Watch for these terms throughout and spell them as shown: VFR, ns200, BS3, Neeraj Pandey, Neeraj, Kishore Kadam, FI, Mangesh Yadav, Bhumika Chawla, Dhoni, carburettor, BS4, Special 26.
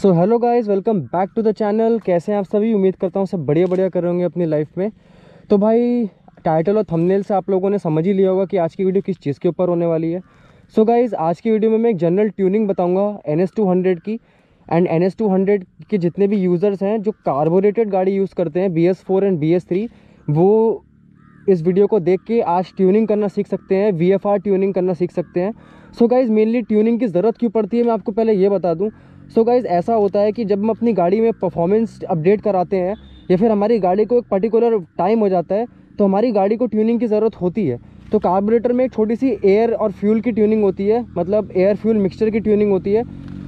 So hello guys, welcome back to the channel. कैसे हैं आप सभी? उम्मीद करता हूँ सब बढ़िया बढ़िया कर रहे होंगे अपनी लाइफ में। तो भाई टाइटल और थंबनेल से आप लोगों ने समझ ही लिया होगा कि आज की वीडियो किस चीज़ के ऊपर होने वाली है। सो गाइस, आज की वीडियो में मैं एक जनरल ट्यूनिंग बताऊँगा NS200 की, एंड NS200 के जितने भी यूज़र्स हैं जो कार्बोरेटेड गाड़ी यूज़ करते हैं BS4 एंड BS3, वो इस वीडियो को देख के आज ट्यूनिंग करना सीख सकते हैं, VFR ट्यूनिंग करना सीख सकते हैं। सो गाइज़, मेनली ट्यूनिंग की ज़रूरत क्यों पड़ती है मैं आपको पहले ये बता दूं। सो गाइज़, ऐसा होता है कि जब हम अपनी गाड़ी में परफॉर्मेंस अपडेट कराते हैं या फिर हमारी गाड़ी को एक पर्टिकुलर टाइम हो जाता है तो हमारी गाड़ी को ट्यूनिंग की ज़रूरत होती है। तो कार्बोरेटर में एक छोटी सी एयर और फ्यूल की ट्यूनिंग होती है, मतलब एयर फ्यूल मिक्सचर की ट्यूनिंग होती है।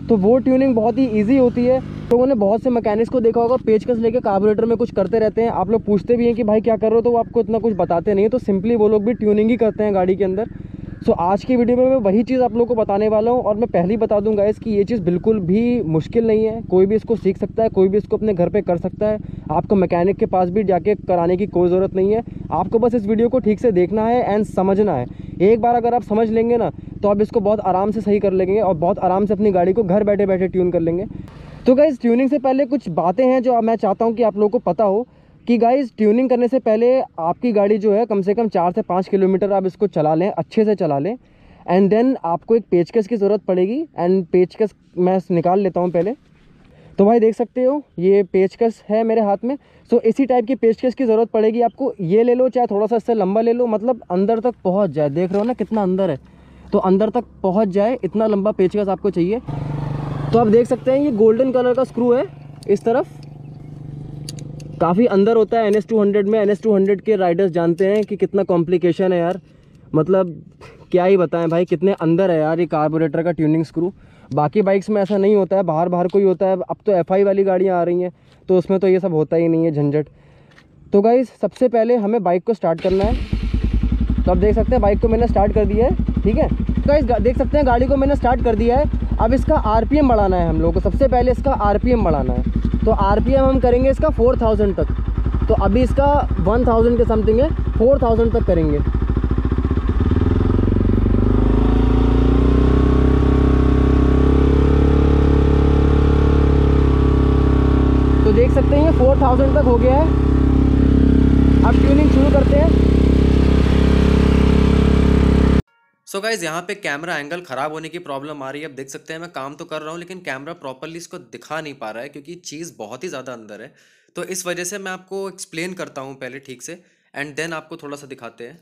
तो वो ट्यूनिंग बहुत ही ईजी होती है। लोगों ने बहुत से मैकेनिक्स को देखा होगा पेचकस लेके कार्बोरेटर में कुछ करते रहते हैं। आप लोग पूछते भी हैं कि भाई क्या कर रहे हो, तो वो आपको इतना कुछ बताते नहीं, तो सिंपली वो लोग भी ट्यूनिंग ही करते हैं गाड़ी के अंदर। सो आज की वीडियो में मैं वही चीज़ आप लोगों को बताने वाला हूं। और मैं पहले ही बता दूंगा गाइस कि ये चीज़ बिल्कुल भी मुश्किल नहीं है, कोई भी इसको सीख सकता है, कोई भी इसको अपने घर पे कर सकता है। आपको मैकेनिक के पास भी जाके कराने की कोई ज़रूरत नहीं है। आपको बस इस वीडियो को ठीक से देखना है एंड समझना है। एक बार अगर आप समझ लेंगे ना तो आप इसको बहुत आराम से सही कर लेंगे और बहुत आराम से अपनी गाड़ी को घर बैठे बैठे ट्यून कर लेंगे। तो गाइस, ट्यूनिंग से पहले कुछ बातें हैं जो मैं चाहता हूँ कि आप लोगों को पता हो कि गाइस ट्यूनिंग करने से पहले आपकी गाड़ी जो है कम से कम 4 से 5 किलोमीटर आप इसको चला लें, अच्छे से चला लें। एंड देन आपको एक पेचकस की ज़रूरत पड़ेगी, एंड पेचकस मैं निकाल लेता हूं पहले। तो भाई देख सकते हो ये पेचकस है मेरे हाथ में। सो इसी टाइप की पेचकस की ज़रूरत पड़ेगी आपको। ये ले लो, चाहे थोड़ा सा इससे लंबा ले लो, मतलब अंदर तक पहुँच जाए। देख रहे हो ना कितना अंदर है, तो अंदर तक पहुँच जाए इतना लंबा पेचकस आपको चाहिए। तो आप देख सकते हैं ये गोल्डन कलर का स्क्रू है इस तरफ, काफ़ी अंदर होता है NS200 में। NS200 के राइडर्स जानते हैं कि कितना कॉम्प्लिकेशन है यार, मतलब क्या ही बताएं भाई, कितने अंदर है यार ये कार्बोरेटर का ट्यूनिंग स्क्रू। बाकी बाइक्स में ऐसा नहीं होता है, बाहर बाहर को ही होता है। अब तो FI वाली गाड़ियां आ रही हैं तो उसमें तो ये सब होता ही नहीं है झंझट। तो गाइज़, सबसे पहले हमें बाइक को स्टार्ट करना है। तो आप देख सकते हैं बाइक को मैंने स्टार्ट कर दिया है, ठीक है। तो गाइज़ देख सकते हैं गाड़ी को मैंने स्टार्ट कर दिया है। अब इसका RPM बढ़ाना है हम लोग को, सबसे पहले इसका RPM बढ़ाना है। तो RPM हम करेंगे इसका 4000 तक। तो अभी इसका 1000 के समथिंग है, 4000 तक करेंगे। तो देख सकते हैं 4000 तक हो गया है। अब ट्यूनिंग शुरू करते हैं। सो गाइज़, यहाँ पे कैमरा एंगल ख़राब होने की प्रॉब्लम आ रही है। अब देख सकते हैं मैं काम तो कर रहा हूँ लेकिन कैमरा प्रॉपरली इसको दिखा नहीं पा रहा है क्योंकि चीज़ बहुत ही ज़्यादा अंदर है। तो इस वजह से मैं आपको एक्सप्लेन करता हूँ पहले ठीक से, एंड देन आपको थोड़ा सा दिखाते हैं।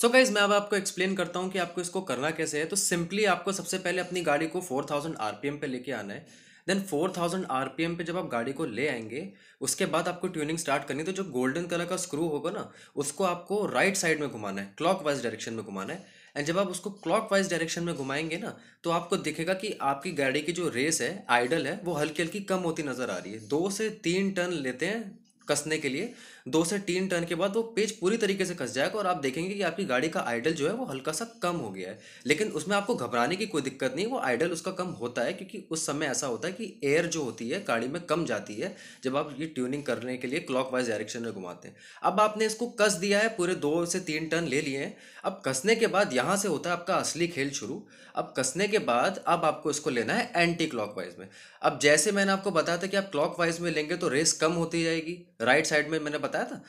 सो गाइज़, मैं अब आपको एक्सप्लेन करता हूँ कि आपको इसको करना कैसे है। तो सिंपली आपको सबसे पहले अपनी गाड़ी को 4000 RPM पे लेके आना है। देन 4000 RPM पे जब आप गाड़ी को ले आएंगे उसके बाद आपको ट्यूनिंग स्टार्ट करनी है। तो जो गोल्डन कलर का स्क्रू होगा ना उसको आपको राइट साइड में घुमाना है, क्लॉकवाइज डायरेक्शन में घुमाना है। एंड जब आप उसको क्लॉकवाइज डायरेक्शन में घुमाएंगे ना तो आपको दिखेगा कि आपकी गाड़ी की जो रेस है, आइडल है, वो हल्की हल्की कम होती नज़र आ रही है। 2 से 3 टर्न लेते हैं कसने के लिए। 2 से 3 टर्न के बाद वो पेच पूरी तरीके से कस जाएगा और आप देखेंगे कि आपकी गाड़ी का आइडल जो है वो हल्का सा कम हो गया है। लेकिन उसमें आपको घबराने की कोई दिक्कत नहीं, वो आइडल उसका कम होता है क्योंकि उस समय ऐसा होता है कि एयर जो होती है गाड़ी में कम जाती है जब आप ये ट्यूनिंग करने के लिए क्लॉकवाइज डायरेक्शन में घुमाते हैं। अब आपने इसको कस दिया है, पूरे 2 से 3 टर्न ले लिए हैं। अब कसने के बाद यहाँ से होता है आपका असली खेल शुरू। अब कसने के बाद अब आपको इसको लेना है एंटी क्लॉकवाइज में। अब जैसे मैंने आपको बताया था कि आप क्लॉकवाइज में लेंगे तो रेस कम होती जाएगी, राइट साइड में मैंने बताया था।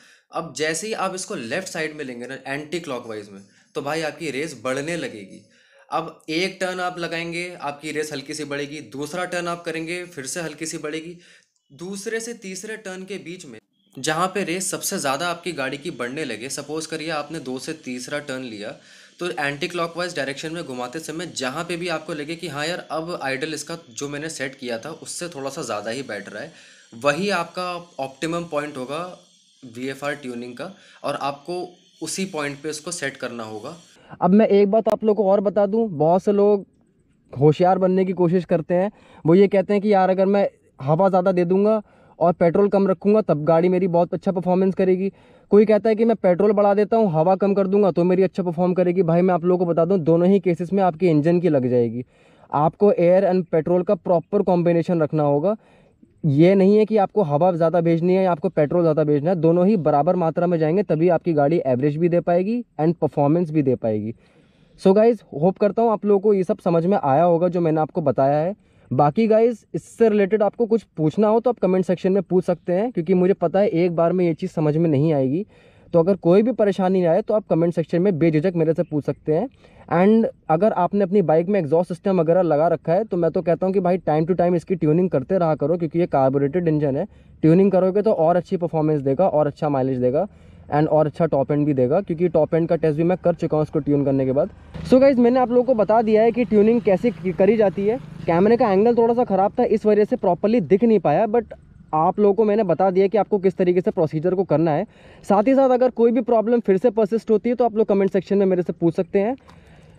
अब जैसे ही आप इसको लेफ्ट साइड में लेंगे ना एंटी क्लॉकवाइज में, तो भाई आपकी रेस बढ़ने लगेगी। अब 1 टर्न आप लगाएंगे, आपकी रेस हल्की सी बढ़ेगी। 2रा टर्न आप करेंगे, फिर से हल्की सी बढ़ेगी। 2रे से 3रे टर्न के बीच में जहाँ पे रेस सबसे ज़्यादा आपकी गाड़ी की बढ़ने लगे, सपोज़ करिए आपने 2 से 3रा टर्न लिया, तो एंटी क्लॉकवाइज डायरेक्शन में घुमाते समय जहाँ पे भी आपको लगे कि हाँ यार अब आइडल इसका जो मैंने सेट किया था उससे थोड़ा सा ज़्यादा ही बैठ रहा है, वही आपका ऑप्टिमम पॉइंट होगा VFR ट्यूनिंग का, और आपको उसी पॉइंट पे इसको सेट करना होगा। अब मैं एक बात आप लोगों को और बता दूं, बहुत से लोग होशियार बनने की कोशिश करते हैं। वो ये कहते हैं कि यार अगर मैं हवा ज़्यादा दे दूंगा और पेट्रोल कम रखूँगा तब गाड़ी मेरी बहुत अच्छा परफॉर्मेंस करेगी। कोई कहता है कि मैं पेट्रोल बढ़ा देता हूँ, हवा कम कर दूंगा तो मेरी अच्छा परफॉर्म करेगी। भाई मैं आप लोगों को बता दूँ दोनों ही केसेस में आपके इंजन की लग जाएगी। आपको एयर एंड पेट्रोल का प्रॉपर कॉम्बिनेशन रखना होगा। ये नहीं है कि आपको हवा ज़्यादा भेजनी है या आपको पेट्रोल ज़्यादा भेजना है, दोनों ही बराबर मात्रा में जाएंगे तभी आपकी गाड़ी एवरेज भी दे पाएगी एंड परफॉर्मेंस भी दे पाएगी। सो गाइज़, होप करता हूँ आप लोगों को ये सब समझ में आया होगा जो मैंने आपको बताया है। बाकी गाइज इससे रिलेटेड आपको कुछ पूछना हो तो आप कमेंट सेक्शन में पूछ सकते हैं, क्योंकि मुझे पता है एक बार में ये चीज़ समझ में नहीं आएगी। तो अगर कोई भी परेशानी आए तो आप कमेंट सेक्शन में बेझिझक मेरे से पूछ सकते हैं। एंड अगर आपने अपनी बाइक में एग्जॉस्ट सिस्टम वगैरह लगा रखा है तो मैं तो कहता हूँ कि भाई टाइम टू टाइम इसकी ट्यूनिंग करते रहा करो, क्योंकि ये कार्बोरेटेड इंजन है। ट्यूनिंग करोगे तो और अच्छी परफॉर्मेंस देगा, और अच्छा माइलेज देगा, एंड और अच्छा टॉप एंड भी देगा, क्योंकि टॉप एंड का टेस्ट भी मैं कर चुका हूँ इसको ट्यून करने के बाद। सो गाइज मैंने आप लोगों को बता दिया है कि ट्यूनिंग कैसे करी जाती है। कैमरे का एंगल थोड़ा सा ख़राब था, इस वजह से प्रॉपरली दिख नहीं पाया, बट आप लोगों को मैंने बता दिया कि आपको किस तरीके से प्रोसीजर को करना है। साथ ही साथ अगर कोई भी प्रॉब्लम फिर से परसिस्ट होती है तो आप लोग कमेंट सेक्शन में मेरे से पूछ सकते हैं।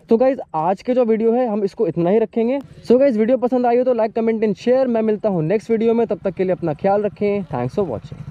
तो गाइज़ आज के जो वीडियो है हम इसको इतना ही रखेंगे। सो गाइज़ वीडियो पसंद आई हो तो लाइक, कमेंट एंड शेयर। मैं मिलता हूँ नेक्स्ट वीडियो में, तब तक के लिए अपना ख्याल रखें। Thanks for watching.